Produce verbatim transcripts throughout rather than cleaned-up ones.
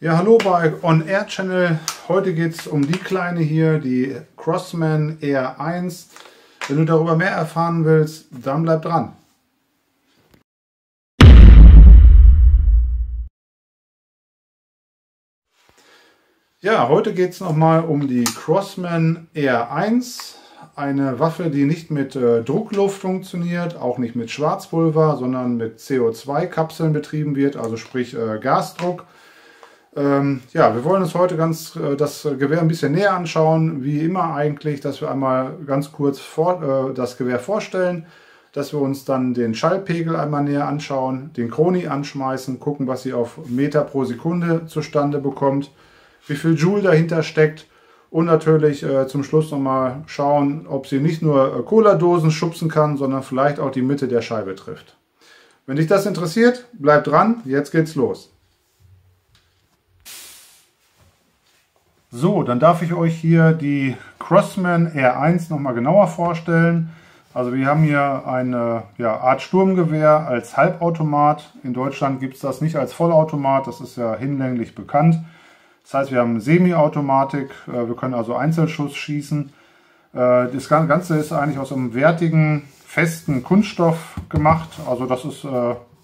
Ja, hallo bei On Air Channel. Heute geht es um die kleine hier, die Crosman R eins. Wenn du darüber mehr erfahren willst, dann bleib dran. Ja, heute geht es nochmal um die Crosman R eins. Eine Waffe, die nicht mit äh, Druckluft funktioniert, auch nicht mit Schwarzpulver, sondern mit C O zwei Kapseln betrieben wird, also sprich äh, Gasdruck. Ähm, ja, wir wollen uns heute ganz äh, das Gewehr ein bisschen näher anschauen, wie immer eigentlich, dass wir einmal ganz kurz vor, äh, das Gewehr vorstellen, dass wir uns dann den Schallpegel einmal näher anschauen, den Kroni anschmeißen, gucken, was sie auf Meter pro Sekunde zustande bekommt, wie viel Joule dahinter steckt und natürlich äh, zum Schluss nochmal schauen, ob sie nicht nur äh, Cola-Dosen schubsen kann, sondern vielleicht auch die Mitte der Scheibe trifft. Wenn dich das interessiert, bleib dran, jetzt geht's los. So, dann darf ich euch hier die Crosman R eins nochmal genauer vorstellen. Also wir haben hier eine ja, Art Sturmgewehr als Halbautomat. In Deutschland gibt es das nicht als Vollautomat, das ist ja hinlänglich bekannt. Das heißt, wir haben Semi-Automatik, wir können also Einzelschuss schießen. Das Ganze ist eigentlich aus einem wertigen, festen Kunststoff gemacht. Also das ist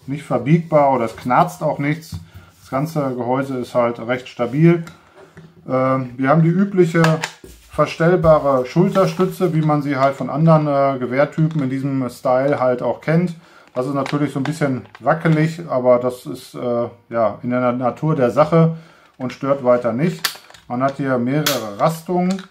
nicht verbiegbar oder es knarzt auch nichts. Das ganze Gehäuse ist halt recht stabil. Wir haben die übliche verstellbare Schulterstütze, wie man sie halt von anderen äh, Gewehrtypen in diesem Style halt auch kennt. Das ist natürlich so ein bisschen wackelig, aber das ist äh, ja, in der Natur der Sache und stört weiter nicht. Man hat hier mehrere Rastungen.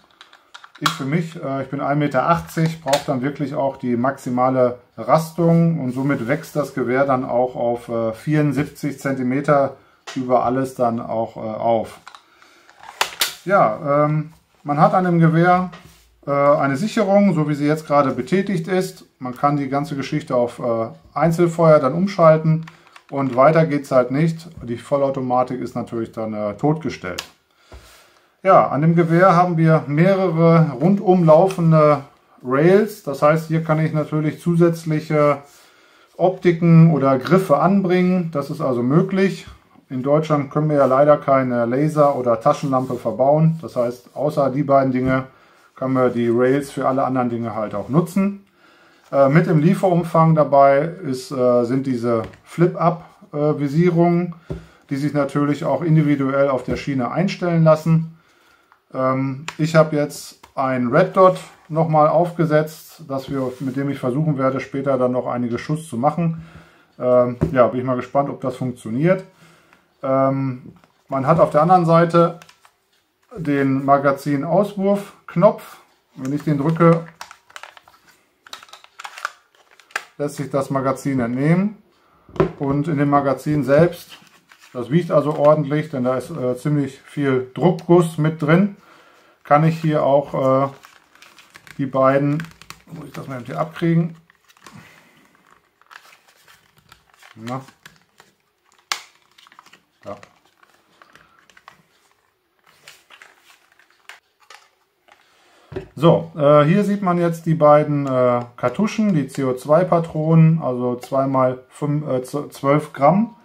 Ich für mich, äh, ich bin ein Meter achtzig, brauche dann wirklich auch die maximale Rastung und somit wächst das Gewehr dann auch auf äh, vierundsiebzig Zentimeter über alles dann auch äh, auf. Ja, ähm, man hat an dem Gewehr äh, eine Sicherung, so wie sie jetzt gerade betätigt ist. Man kann die ganze Geschichte auf äh, Einzelfeuer dann umschalten und weiter geht es halt nicht. Die Vollautomatik ist natürlich dann äh, totgestellt. Ja, an dem Gewehr haben wir mehrere rundum laufende Rails. Das heißt, hier kann ich natürlich zusätzliche Optiken oder Griffe anbringen. Das ist also möglich. In Deutschland können wir ja leider keine Laser- oder Taschenlampe verbauen. Das heißt, außer die beiden Dinge können wir die Rails für alle anderen Dinge halt auch nutzen. Äh, mit im Lieferumfang dabei ist, äh, sind diese Flip-Up-Visierungen, die sich natürlich auch individuell auf der Schiene einstellen lassen. Ähm, ich habe jetzt ein Red Dot nochmal aufgesetzt, dass wir, mit dem ich versuchen werde, später dann noch einige Schuss zu machen. Ähm, ja, bin ich mal gespannt, ob das funktioniert. Man hat auf der anderen Seite den Magazin-Auswurf-Knopf. Wenn ich den drücke, lässt sich das Magazin entnehmen. Und in dem Magazin selbst, das wiegt also ordentlich, denn da ist äh, ziemlich viel Druckguss mit drin, kann ich hier auch äh, die beiden, muss ich das mal eben hier abkriegen. Na. Ja. So, äh, hier sieht man jetzt die beiden äh, Kartuschen, die C O zwei Patronen, also zwei mal zwölf Gramm.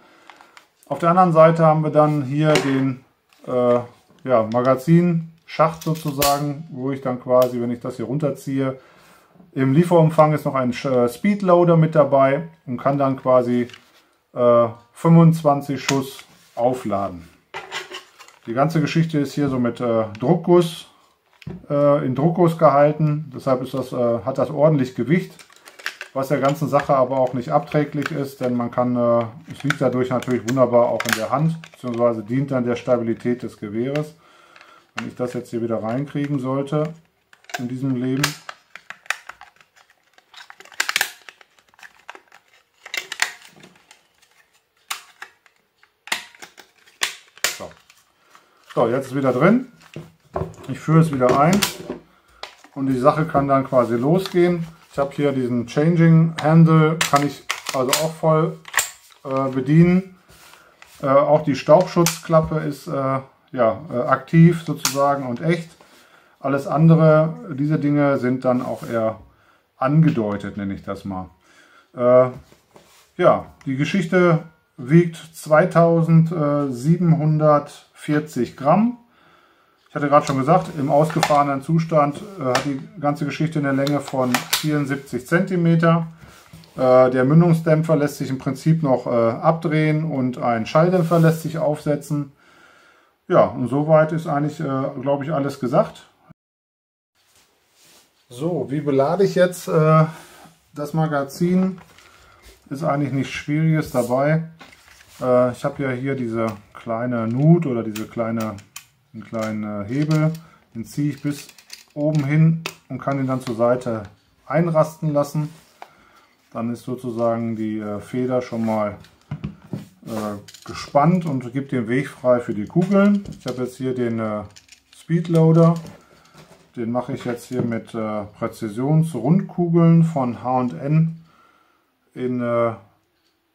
Auf der anderen Seite haben wir dann hier den äh, ja, Magazinschacht sozusagen, wo ich dann quasi, wenn ich das hier runterziehe, im Lieferumfang ist noch ein äh, Speedloader mit dabei und kann dann quasi äh, fünfundzwanzig Schuss aufladen. Die ganze Geschichte ist hier so mit äh, Druckguss, äh, in Druckguss gehalten, deshalb ist das, äh, hat das ordentlich Gewicht, was der ganzen Sache aber auch nicht abträglich ist, denn man kann, äh, es liegt dadurch natürlich wunderbar auch in der Hand, beziehungsweise dient dann der Stabilität des Gewehres. Wenn ich das jetzt hier wieder reinkriegen sollte, in diesem Leben. So, jetzt ist wieder drin. Ich führe es wieder ein und die Sache kann dann quasi losgehen. Ich habe hier diesen Changing Handle, kann ich also auch voll äh, bedienen. Äh, auch die Staubschutzklappe ist äh, ja, äh, aktiv sozusagen und echt. Alles andere, diese Dinge sind dann auch eher angedeutet, nenne ich das mal. Äh, ja, die Geschichte wiegt zweitausendsiebenhundertvierzig Gramm. Ich hatte gerade schon gesagt, im ausgefahrenen Zustand äh, hat die ganze Geschichte eine Länge von vierundsiebzig Zentimeter. Äh, der Mündungsdämpfer lässt sich im Prinzip noch äh, abdrehen und ein Schalldämpfer lässt sich aufsetzen. Ja, und soweit ist eigentlich, äh, glaube ich, alles gesagt. So, wie belade ich jetzt äh, das Magazin? Ist eigentlich nichts Schwieriges dabei. Äh, ich habe ja hier diese kleine Nut oder diese kleine... einen kleinen Hebel, den ziehe ich bis oben hin und kann ihn dann zur Seite einrasten lassen. Dann ist sozusagen die Feder schon mal äh, gespannt und gibt den Weg frei für die Kugeln. Ich habe jetzt hier den äh, Speedloader, den mache ich jetzt hier mit äh, Präzisionsrundkugeln von H und N in äh,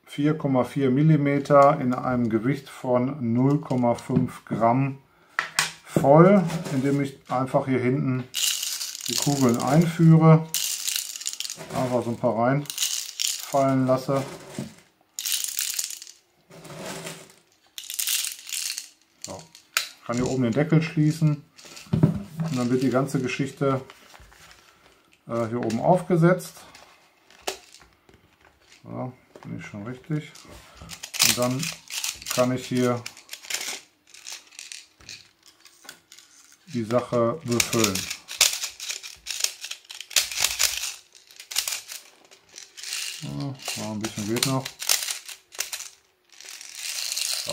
vier Komma vier Millimeter in einem Gewicht von null Komma fünf Gramm. Voll, indem ich einfach hier hinten die Kugeln einführe, einfach so ein paar reinfallen lasse. So. Ich kann hier oben den Deckel schließen und dann wird die ganze Geschichte äh, hier oben aufgesetzt. So, bin ich schon richtig. Und dann kann ich hier die Sache befüllen. Ja, ein bisschen geht noch. So.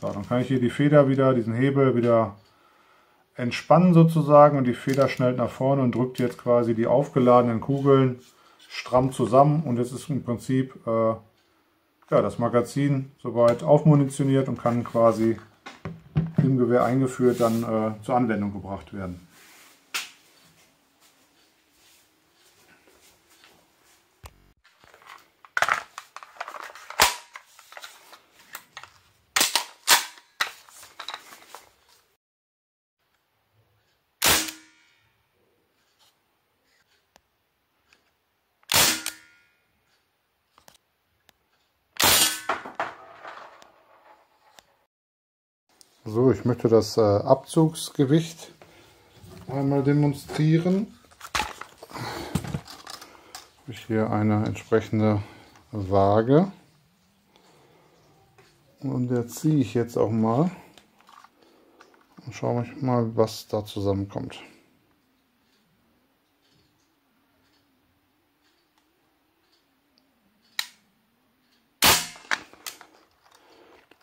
So, dann kann ich hier die Feder wieder, diesen Hebel wieder entspannen sozusagen und die Feder schnellt nach vorne und drückt jetzt quasi die aufgeladenen Kugeln stramm zusammen und jetzt ist im Prinzip äh, ja, das Magazin soweit aufmunitioniert und kann quasi im Gewehr eingeführt dann äh, zur Anwendung gebracht werden. So, ich möchte das äh, Abzugsgewicht einmal demonstrieren. Habe ich hier eine entsprechende Waage. Und der ziehe ich jetzt auch mal. Und schaue mich mal, was da zusammenkommt.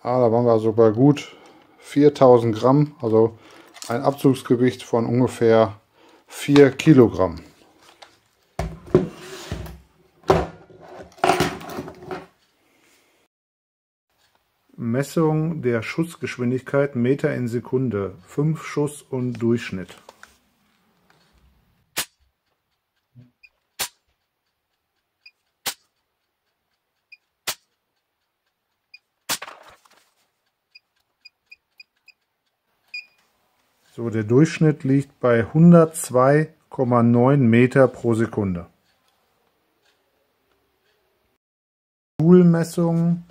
Ah, da waren wir also bei gut viertausend Gramm, also ein Abzugsgewicht von ungefähr vier Kilogramm. Messung der Schussgeschwindigkeit Meter in Sekunde, fünf Schuss und Durchschnitt. So, der Durchschnitt liegt bei hundertzwei Komma neun Meter pro Sekunde. Schulmessung.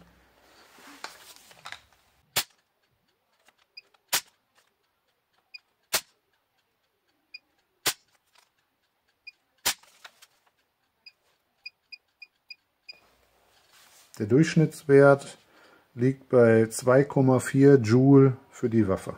Der Durchschnittswert liegt bei zwei Komma vier Joule für die Waffe.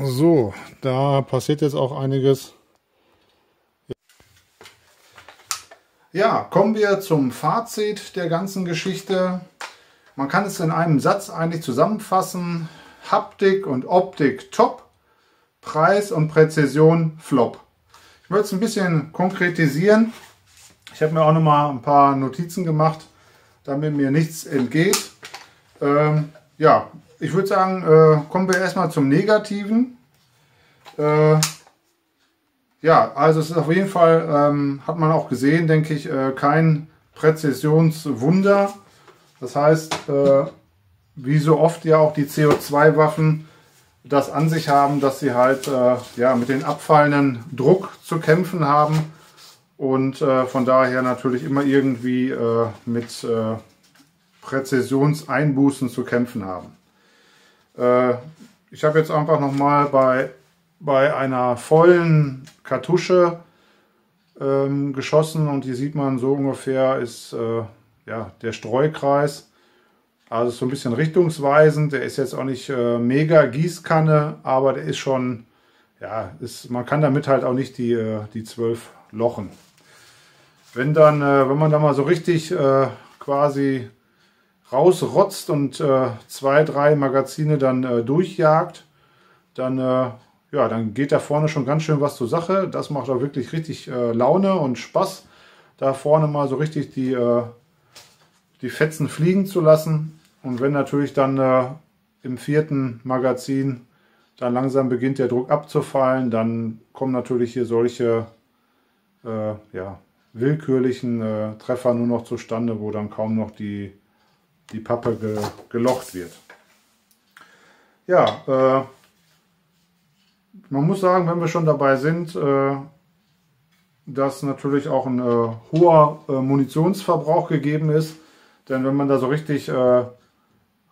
So, da passiert jetzt auch einiges. Ja, kommen wir zum Fazit der ganzen Geschichte. Man kann es in einem Satz eigentlich zusammenfassen. Haptik und Optik top, Preis und Präzision flop. Ich möchte es ein bisschen konkretisieren. Ich habe mir auch noch mal ein paar Notizen gemacht, damit mir nichts entgeht. Ähm, ja, ich würde sagen, äh, kommen wir erstmal zum Negativen. Äh, ja, also es ist auf jeden Fall, ähm, hat man auch gesehen, denke ich, äh, kein Präzisionswunder. Das heißt, äh, wie so oft ja auch die C O zwei Waffen das an sich haben, dass sie halt äh, ja, mit den abfallenden Druck zu kämpfen haben und äh, von daher natürlich immer irgendwie äh, mit äh, Präzisionseinbußen zu kämpfen haben. Äh, ich habe jetzt einfach nochmal bei, bei einer vollen Kartusche ähm, geschossen und hier sieht man so ungefähr ist äh, ja, der Streukreis. Also so ein bisschen richtungsweisend, der ist jetzt auch nicht äh, mega Gießkanne, aber der ist schon, ja, ist, man kann damit halt auch nicht die, äh, die zwölf lochen. Wenn dann, äh, wenn man da mal so richtig äh, quasi rausrotzt und äh, zwei, drei Magazine dann äh, durchjagt, dann, äh, ja, dann geht da vorne schon ganz schön was zur Sache. Das macht auch wirklich richtig äh, Laune und Spaß, da vorne mal so richtig die, äh, die Fetzen fliegen zu lassen. Und wenn natürlich dann äh, im vierten Magazin dann langsam beginnt der Druck abzufallen, dann kommen natürlich hier solche äh, ja, willkürlichen äh, Treffer nur noch zustande, wo dann kaum noch die, die Pappe ge, gelocht wird. Ja, äh, man muss sagen, wenn wir schon dabei sind, äh, dass natürlich auch ein äh, hoher äh, Munitionsverbrauch gegeben ist. Denn wenn man da so richtig, äh,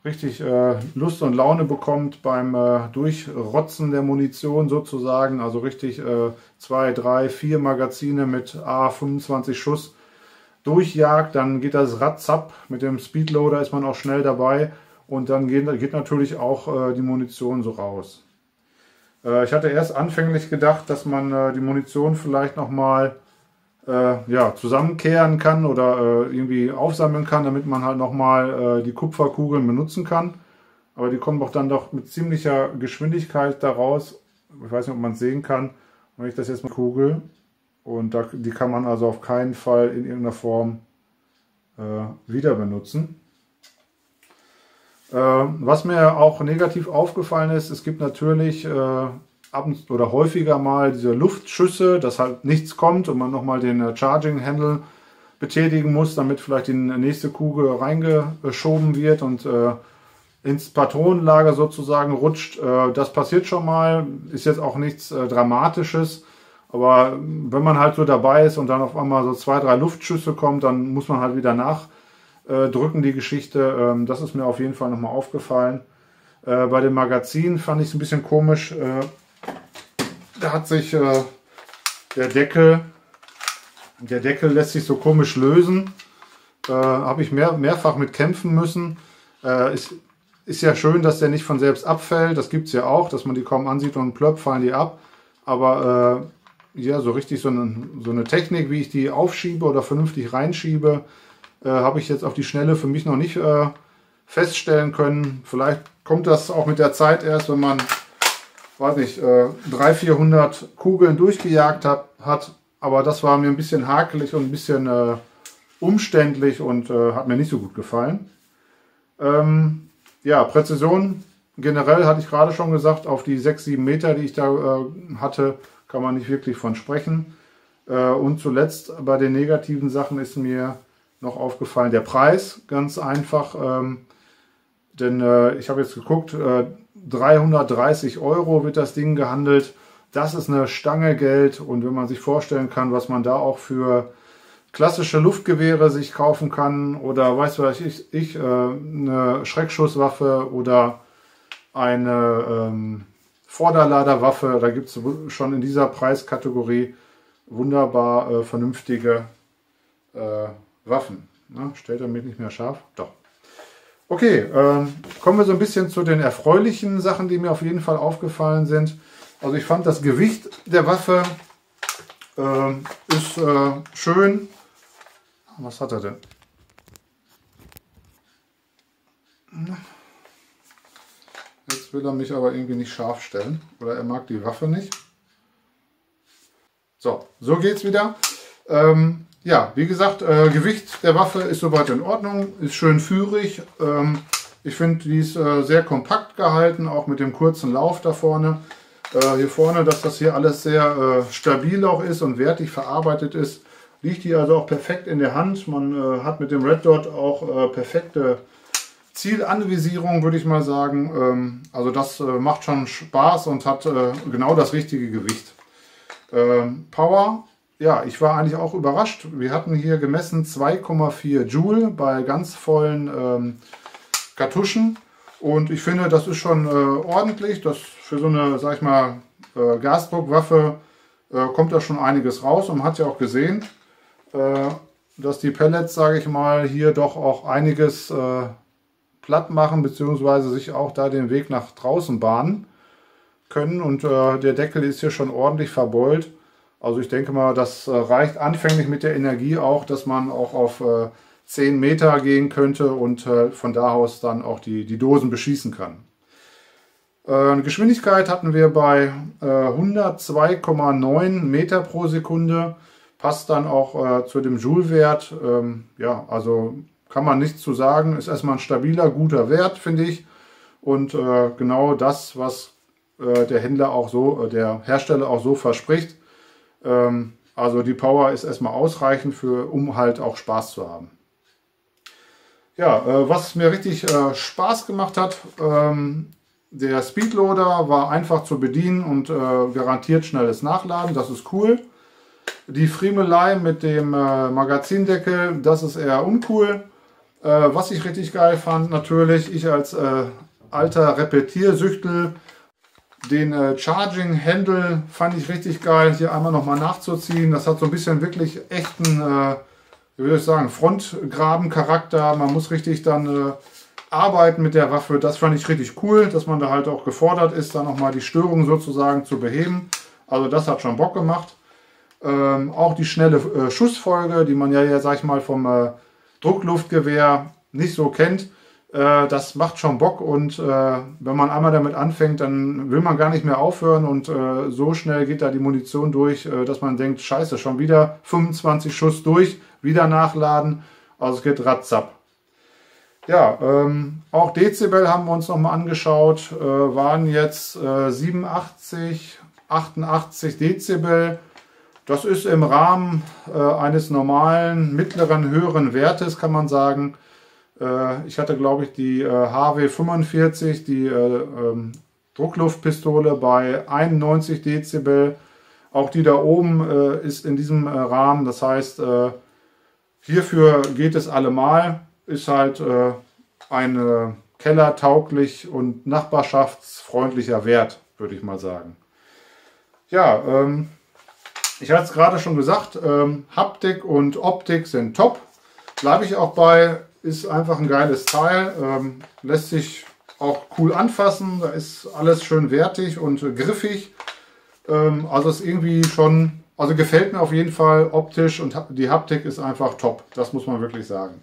richtig äh, Lust und Laune bekommt beim äh, Durchrotzen der Munition sozusagen, also richtig äh, zwei, drei, vier Magazine mit A fünfundzwanzig Schuss durchjagt, dann geht das ratzap. Mit dem Speedloader ist man auch schnell dabei und dann geht, geht natürlich auch äh, die Munition so raus. Äh, ich hatte erst anfänglich gedacht, dass man äh, die Munition vielleicht nochmal Äh, ja, zusammenkehren kann oder äh, irgendwie aufsammeln kann, damit man halt nochmal äh, die Kupferkugeln benutzen kann. Aber die kommen doch dann doch mit ziemlicher Geschwindigkeit daraus. Ich weiß nicht, ob man es sehen kann. Und ich das jetzt mal Kugel und da, die kann man also auf keinen Fall in irgendeiner Form äh, wieder benutzen. Äh, was mir auch negativ aufgefallen ist, es gibt natürlich äh, ab und oder häufiger mal diese Luftschüsse, dass halt nichts kommt und man nochmal den Charging Handle betätigen muss, damit vielleicht die nächste Kugel reingeschoben wird und äh, ins Patronenlager sozusagen rutscht. Äh, das passiert schon mal, ist jetzt auch nichts äh, Dramatisches, aber wenn man halt so dabei ist und dann auf einmal so zwei, drei Luftschüsse kommt, dann muss man halt wieder nachdrücken äh, die Geschichte. Ähm, das ist mir auf jeden Fall nochmal aufgefallen. Äh, bei dem Magazin fand ich es ein bisschen komisch, äh, da hat sich äh, der Deckel, der Deckel lässt sich so komisch lösen. Äh, habe ich mehr, mehrfach mit kämpfen müssen. Äh, ist, ist ja schön, dass der nicht von selbst abfällt. Das gibt es ja auch, dass man die kaum ansieht und plöpp fallen die ab. Aber äh, ja, so richtig so eine, so eine Technik, wie ich die aufschiebe oder vernünftig reinschiebe, äh, habe ich jetzt auf die Schnelle für mich noch nicht äh, feststellen können. Vielleicht kommt das auch mit der Zeit erst, wenn man weiß nicht, äh, dreihundert, vierhundert Kugeln durchgejagt hat, hat, aber das war mir ein bisschen hakelig und ein bisschen äh, umständlich und äh, hat mir nicht so gut gefallen. Ähm, ja, Präzision generell hatte ich gerade schon gesagt, auf die sechs, sieben Meter, die ich da äh, hatte, kann man nicht wirklich von sprechen. Äh, und zuletzt bei den negativen Sachen ist mir noch aufgefallen der Preis, ganz einfach, ähm, denn äh, ich habe jetzt geguckt, äh, dreihundertdreißig Euro wird das Ding gehandelt. Das ist eine Stange Geld und wenn man sich vorstellen kann, was man da auch für klassische Luftgewehre sich kaufen kann oder weiß was ich, ich äh, eine Schreckschusswaffe oder eine ähm, Vorderladerwaffe, da gibt es schon in dieser Preiskategorie wunderbar äh, vernünftige äh, Waffen. Na, stellt er mich nicht mehr scharf? Doch. Okay, ähm, kommen wir so ein bisschen zu den erfreulichen Sachen, die mir auf jeden Fall aufgefallen sind. Also ich fand das Gewicht der Waffe ähm, ist äh, schön. Was hat er denn? Jetzt will er mich aber irgendwie nicht scharf stellen. Oder er mag die Waffe nicht. So, so geht's wieder. Ähm, ja, wie gesagt, äh, Gewicht der Waffe ist soweit in Ordnung, ist schön führig. Ähm, ich finde, die ist äh, sehr kompakt gehalten, auch mit dem kurzen Lauf da vorne. Äh, hier vorne, dass das hier alles sehr äh, stabil auch ist und wertig verarbeitet ist, liegt die also auch perfekt in der Hand. Man äh, hat mit dem Red Dot auch äh, perfekte Zielanvisierung, würde ich mal sagen. Ähm, also das äh, macht schon Spaß und hat äh, genau das richtige Gewicht. Ähm, Power, ja, ich war eigentlich auch überrascht. Wir hatten hier gemessen zwei Komma vier Joule bei ganz vollen ähm, Kartuschen. Und ich finde, das ist schon äh, ordentlich. Das für so eine, sag ich mal, äh, Gasdruckwaffe äh, kommt da schon einiges raus. Und man hat ja auch gesehen, äh, dass die Pellets, sage ich mal, hier doch auch einiges äh, platt machen, beziehungsweise sich auch da den Weg nach draußen bahnen können. Und äh, der Deckel ist hier schon ordentlich verbeult. Also ich denke mal, das äh, reicht anfänglich mit der Energie auch, dass man auch auf äh, zehn Meter gehen könnte und äh, von da aus dann auch die, die Dosen beschießen kann. Äh, Geschwindigkeit hatten wir bei äh, hundertzwei Komma neun Meter pro Sekunde. Passt dann auch äh, zu dem Joule-Wert. Ähm, ja, also kann man nichts zu sagen. Ist erstmal ein stabiler, guter Wert, finde ich. Und äh, genau das, was äh, der Händler auch so, äh, der Hersteller auch so verspricht. Ähm, also die Power ist erstmal ausreichend, für, um halt auch Spaß zu haben. Ja, äh, was mir richtig äh, Spaß gemacht hat, ähm, der Speedloader war einfach zu bedienen und äh, garantiert schnelles Nachladen, das ist cool. Die Friemelei mit dem äh, Magazindeckel, das ist eher uncool. Äh, was ich richtig geil fand, natürlich, ich als äh, alter Repetiersüchtel, den äh, Charging Handle fand ich richtig geil, hier einmal nochmal nachzuziehen. Das hat so ein bisschen wirklich echten, äh, wie würde ich sagen, Frontgraben-Charakter. Man muss richtig dann äh, arbeiten mit der Waffe. Das fand ich richtig cool, dass man da halt auch gefordert ist, dann nochmal die Störung sozusagen zu beheben. Also das hat schon Bock gemacht. Ähm, auch die schnelle äh, Schussfolge, die man ja, ja sag ich mal, vom äh, Druckluftgewehr nicht so kennt. Das macht schon Bock und äh, wenn man einmal damit anfängt, dann will man gar nicht mehr aufhören und äh, so schnell geht da die Munition durch, äh, dass man denkt, scheiße, schon wieder fünfundzwanzig Schuss durch, wieder nachladen, also es geht ratzap. Ja, ähm, auch Dezibel haben wir uns nochmal angeschaut, äh, waren jetzt äh, siebenundachtzig, achtundachtzig Dezibel. Das ist im Rahmen äh, eines normalen, mittleren, höheren Wertes, kann man sagen. Ich hatte, glaube ich, die äh, H W fünfundvierzig, die äh, ähm, Druckluftpistole bei einundneunzig Dezibel. Auch die da oben äh, ist in diesem äh, Rahmen. Das heißt, äh, hierfür geht es allemal. Ist halt äh, ein kellertauglich und nachbarschaftsfreundlicher Wert, würde ich mal sagen. Ja, ähm, ich hatte es gerade schon gesagt, ähm, Haptik und Optik sind top. Bleibe ich auch bei. Ist einfach ein geiles Teil, ähm, lässt sich auch cool anfassen, da ist alles schön wertig und äh, griffig. Ähm, also ist irgendwie schon, also gefällt mir auf jeden Fall optisch und ha die Haptik ist einfach top, das muss man wirklich sagen.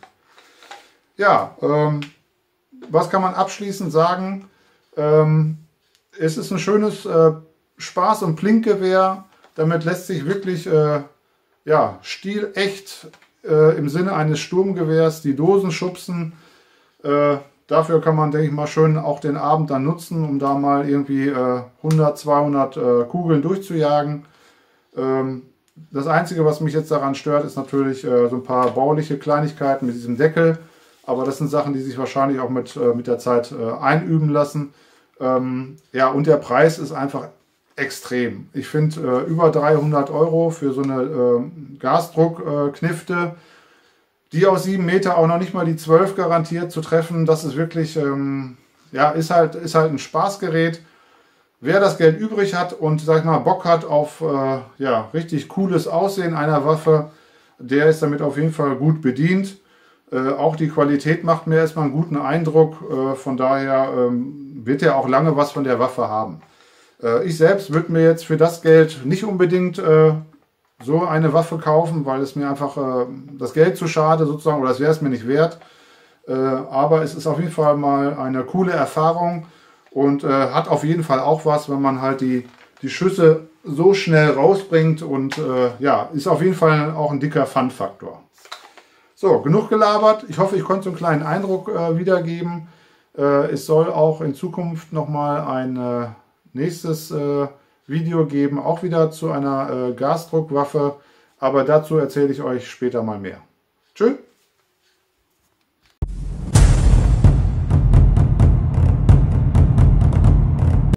Ja, ähm, was kann man abschließend sagen? Ähm, es ist ein schönes äh, Spaß- und Plinkgewehr, damit lässt sich wirklich äh, ja, stilecht im Sinne eines Sturmgewehrs die Dosen schubsen. Äh, dafür kann man, denke ich mal, schön auch den Abend dann nutzen, um da mal irgendwie äh, hundert, zweihundert äh, Kugeln durchzujagen. Ähm, das Einzige, was mich jetzt daran stört, ist natürlich äh, so ein paar bauliche Kleinigkeiten mit diesem Deckel. Aber das sind Sachen, die sich wahrscheinlich auch mit, äh, mit der Zeit äh, einüben lassen. Ähm, ja, und der Preis ist einfach extrem. Ich finde äh, über dreihundert Euro für so eine äh, Gasdruckknifte, äh, die aus sieben Meter auch noch nicht mal die zwölf garantiert zu treffen, das ist wirklich, ähm, ja, ist halt, ist halt ein Spaßgerät. Wer das Geld übrig hat und, sag ich mal, Bock hat auf äh, ja, richtig cooles Aussehen einer Waffe, der ist damit auf jeden Fall gut bedient. Äh, auch die Qualität macht mir erstmal einen guten Eindruck, äh, von daher ähm, wird er auch lange was von der Waffe haben. Äh, ich selbst würde mir jetzt für das Geld nicht unbedingt äh, so eine Waffe kaufen, weil es mir einfach äh, das Geld zu schade sozusagen, oder es wäre es mir nicht wert. Äh, aber es ist auf jeden Fall mal eine coole Erfahrung und äh, hat auf jeden Fall auch was, wenn man halt die, die Schüsse so schnell rausbringt, und äh, ja, ist auf jeden Fall auch ein dicker Fun-Faktor. So, genug gelabert. Ich hoffe, ich konnte so einen kleinen Eindruck äh, wiedergeben. Äh, es soll auch in Zukunft nochmal ein äh, nächstes äh, Video geben, auch wieder zu einer äh, Gasdruckwaffe. Aber dazu erzähle ich euch später mal mehr. Tschüss!